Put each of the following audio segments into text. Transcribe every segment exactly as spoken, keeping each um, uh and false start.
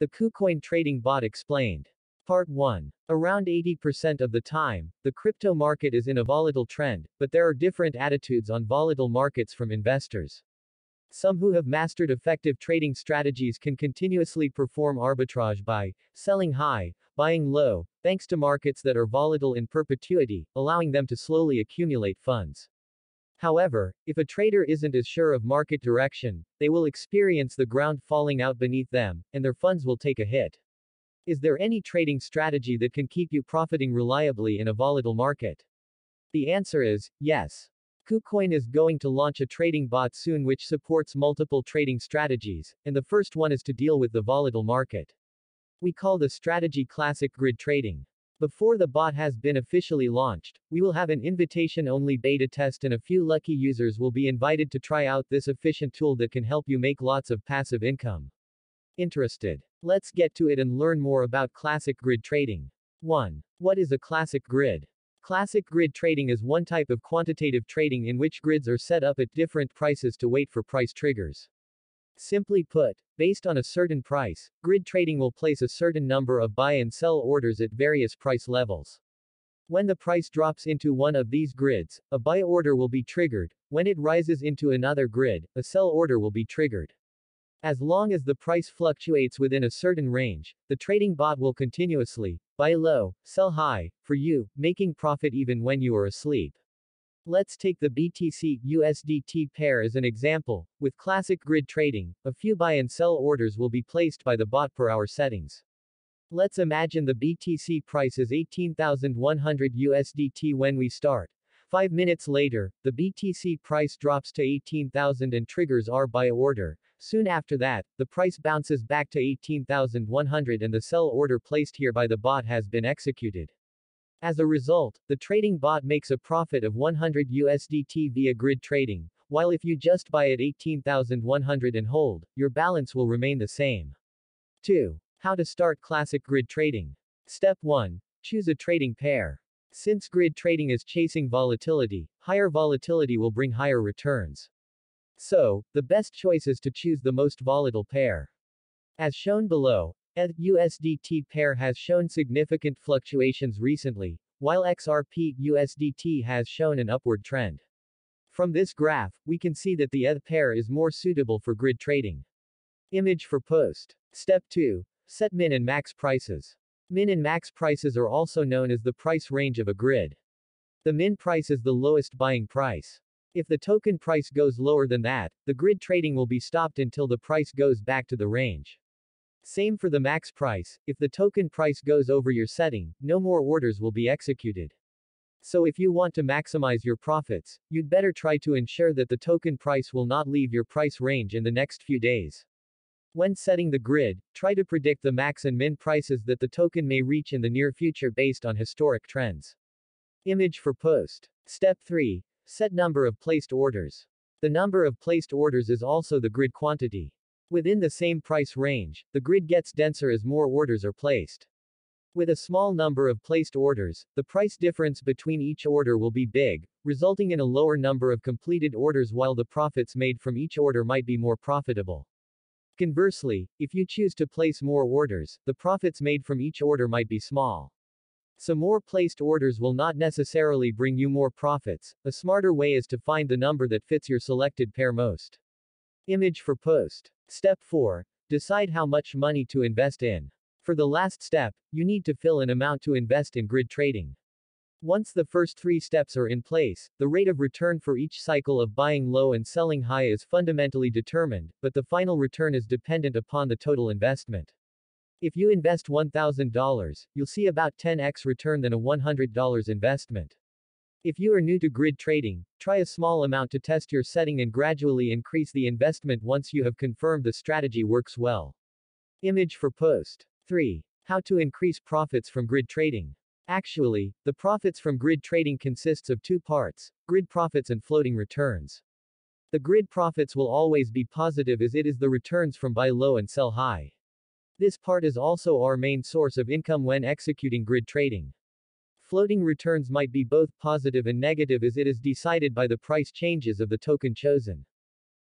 The KuCoin trading bot explained. Part one. Around eighty percent of the time, the crypto market is in a volatile trend, but there are different attitudes on volatile markets from investors. Some who have mastered effective trading strategies can continuously perform arbitrage by selling high, buying low, thanks to markets that are volatile in perpetuity, allowing them to slowly accumulate funds. However, if a trader isn't as sure of market direction, they will experience the ground falling out beneath them, and their funds will take a hit. Is there any trading strategy that can keep you profiting reliably in a volatile market? The answer is yes. KuCoin is going to launch a trading bot soon which supports multiple trading strategies, and the first one is to deal with the volatile market. We call the strategy classic grid trading. Before the bot has been officially launched, we will have an invitation-only beta test and a few lucky users will be invited to try out this efficient tool that can help you make lots of passive income. Interested? Let's get to it and learn more about classic grid trading. one. What is a classic grid? Classic grid trading is one type of quantitative trading in which grids are set up at different prices to wait for price triggers. Simply put, based on a certain price, grid trading will place a certain number of buy and sell orders at various price levels. When the price drops into one of these grids, a buy order will be triggered. When it rises into another grid, a sell order will be triggered. As long as the price fluctuates within a certain range, the trading bot will continuously buy low, sell high, for you, making profit even when you are asleep. Let's take the B T C U S D T pair as an example. With classic grid trading, a few buy and sell orders will be placed by the bot per hour settings. Let's imagine the B T C price is eighteen thousand one hundred U S D T when we start. Five minutes later, the B T C price drops to eighteen thousand and triggers our buy order. Soon after that, the price bounces back to eighteen thousand one hundred and the sell order placed here by the bot has been executed. As a result, the trading bot makes a profit of one hundred U S D T via grid trading, while if you just buy at eighteen thousand one hundred and hold, your balance will remain the same. two. How to start classic grid trading. Step one. Choose a trading pair. Since grid trading is chasing volatility, higher volatility will bring higher returns. So, the best choice is to choose the most volatile pair. As shown below, E T H U S D T pair has shown significant fluctuations recently, while X R P U S D T has shown an upward trend. From this graph, we can see that the E T H pair is more suitable for grid trading. Image for post. Step two. Set min and max prices. Min and max prices are also known as the price range of a grid. The min price is the lowest buying price. If the token price goes lower than that, the grid trading will be stopped until the price goes back to the range. Same for the max price. If the token price goes over your setting, no more orders will be executed. So if you want to maximize your profits, you'd better try to ensure that the token price will not leave your price range in the next few days. When setting the grid, try to predict the max and min prices that the token may reach in the near future based on historic trends. Image for post. Step three. Set number of placed orders. The number of placed orders is also the grid quantity. Within the same price range, the grid gets denser as more orders are placed. With a small number of placed orders, the price difference between each order will be big, resulting in a lower number of completed orders while the profits made from each order might be more profitable. Conversely, if you choose to place more orders, the profits made from each order might be small. So more placed orders will not necessarily bring you more profits. A smarter way is to find the number that fits your selected pair most. Image for post. Step four. Decide how much money to invest in. For the last step, you need to fill an amount to invest in grid trading. Once the first three steps are in place, the rate of return for each cycle of buying low and selling high is fundamentally determined, but the final return is dependent upon the total investment. If you invest one thousand dollars, you'll see about ten x return than a one hundred dollar investment. If you are new to grid trading, try a small amount to test your setting and gradually increase the investment once you have confirmed the strategy works well. Image for post. three. How to increase profits from grid trading. Actually, the profits from grid trading consists of two parts, grid profits and floating returns. The grid profits will always be positive as it is the returns from buy low and sell high. This part is also our main source of income when executing grid trading. Floating returns might be both positive and negative as it is decided by the price changes of the token chosen.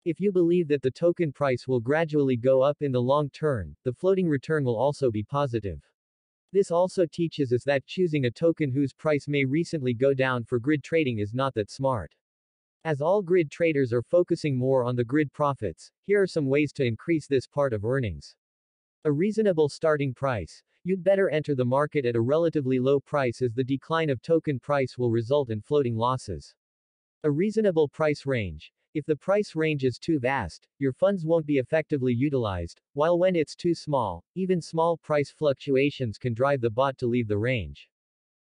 If you believe that the token price will gradually go up in the long term, the floating return will also be positive. This also teaches us that choosing a token whose price may recently go down for grid trading is not that smart. As all grid traders are focusing more on the grid profits, here are some ways to increase this part of earnings. A reasonable starting price. You'd better enter the market at a relatively low price as the decline of token price will result in floating losses. A reasonable price range. If the price range is too vast, your funds won't be effectively utilized, while when it's too small, even small price fluctuations can drive the bot to leave the range.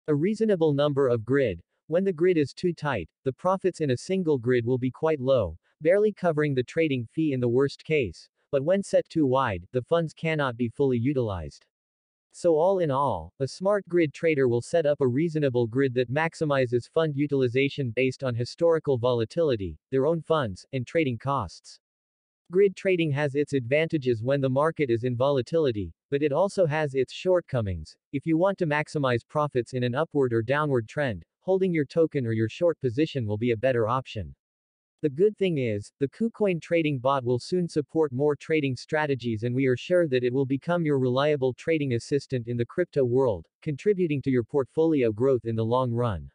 A reasonable number of grid. When the grid is too tight, the profits in a single grid will be quite low, barely covering the trading fee in the worst case, but when set too wide, the funds cannot be fully utilized. So all in all, a smart grid trader will set up a reasonable grid that maximizes fund utilization based on historical volatility, their own funds, and trading costs. Grid trading has its advantages when the market is in volatility, but it also has its shortcomings. If you want to maximize profits in an upward or downward trend, holding your token or your short position will be a better option. The good thing is, the KuCoin trading bot will soon support more trading strategies, and we are sure that it will become your reliable trading assistant in the crypto world, contributing to your portfolio growth in the long run.